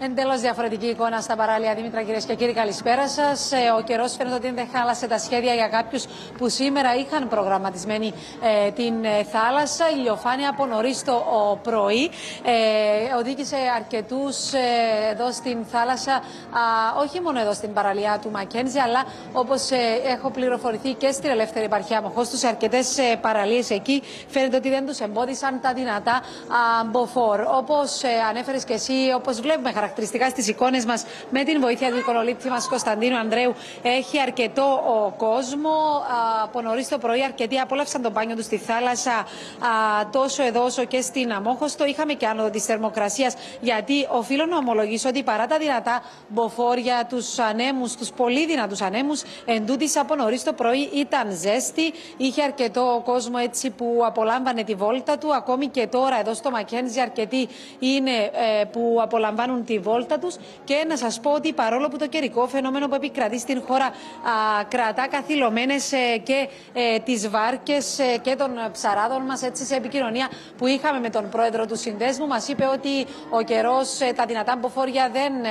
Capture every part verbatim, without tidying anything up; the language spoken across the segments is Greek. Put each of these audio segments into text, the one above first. Εντελώς διαφορετική εικόνα στα παράλια, Δήμητρα, κυρίες και κύριοι, καλησπέρα σας. Ο καιρός φαίνεται ότι δεν χάλασε τα σχέδια για κάποιους που σήμερα είχαν προγραμματισμένη ε, την ε, θάλασσα. Η ηλιοφάνεια από νωρίς το ο, πρωί ε, οδήγησε αρκετούς ε, εδώ στην θάλασσα, α, όχι μόνο εδώ στην παραλία του Μακένζη, αλλά όπως ε, έχω πληροφορηθεί και στην ελεύθερη επαρχία Αμόχωστου, σε αρκετές ε, παραλίες εκεί φαίνεται ότι δεν τους εμπόδισαν τα δυνατά μποφόρ. Όπως ε, ανέφερες και εσύ, όπως βλέπουμε χαρακτηριστικά στις εικόνες μας, με την βοήθεια του εικονολήπτη μας Κωνσταντίνου Ανδρέου, έχει αρκετό ο, κόσμο. Α, από νωρίς το πρωί αρκετοί απόλαυσαν τον μπάνιο τους στη θάλασσα, α, τόσο εδώ όσο και στην Αμόχωστο. Είχαμε και άνοδο της θερμοκρασίας, γιατί οφείλω να ομολογήσω ότι παρά τα δυνατά μποφόρ για τους ανέμους, τους πολύ δυνατούς ανέμους, εντούτοις από νωρίς το πρωί ήταν ζέστη. Είχε αρκετό κόσμο έτσι που απολάμβανε τη βόλτα του. Ακόμη και τώρα εδώ στο Μακένζη αρκετοί είναι ε, που απολαμβάνουν τη βόλτα τους. Και να σας πω ότι παρόλο που το καιρικό φαινόμενο που επικρατεί στην χώρα α, κρατά καθυλωμένες ε, και ε, τις βάρκες ε, και των ψαράδων μας, έτσι σε επικοινωνία που είχαμε με τον πρόεδρο του συνδέσμου, μας είπε ότι ο καιρός, ε, τα δυνατά μποφόρια δεν ε,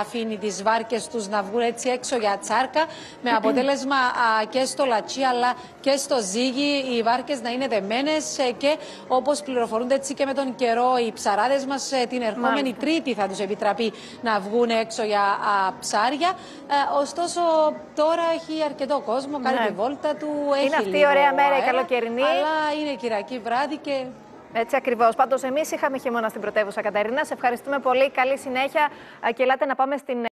αφήνει τις βάρκες τους να βγουν έτσι έξω για τσάρκα, με αποτέλεσμα α, και στο Λατσί αλλά και στο Ζύγι οι βάρκες να είναι δεμένες ε, και όπως πληροφορούνται έτσι και με τον καιρό οι ψαράδες μας ε, την ερχόμενη Μάλιστα. Τρίτη θα τους επιτραπεί να βγουν έξω για α, ψάρια. Ε, ωστόσο τώρα έχει αρκετό κόσμο, κάνει ναι. τη βόλτα του, έχει είναι αυτή η ωραία μέρα η καλοκαιρινή. Αλλά είναι κυριακή βράδυ και... Έτσι ακριβώς. Πάντως εμείς είχαμε χειμώνα στην πρωτεύουσα, Κατερίνα. Σε ευχαριστούμε πολύ. Καλή συνέχεια και ελάτε να πάμε στην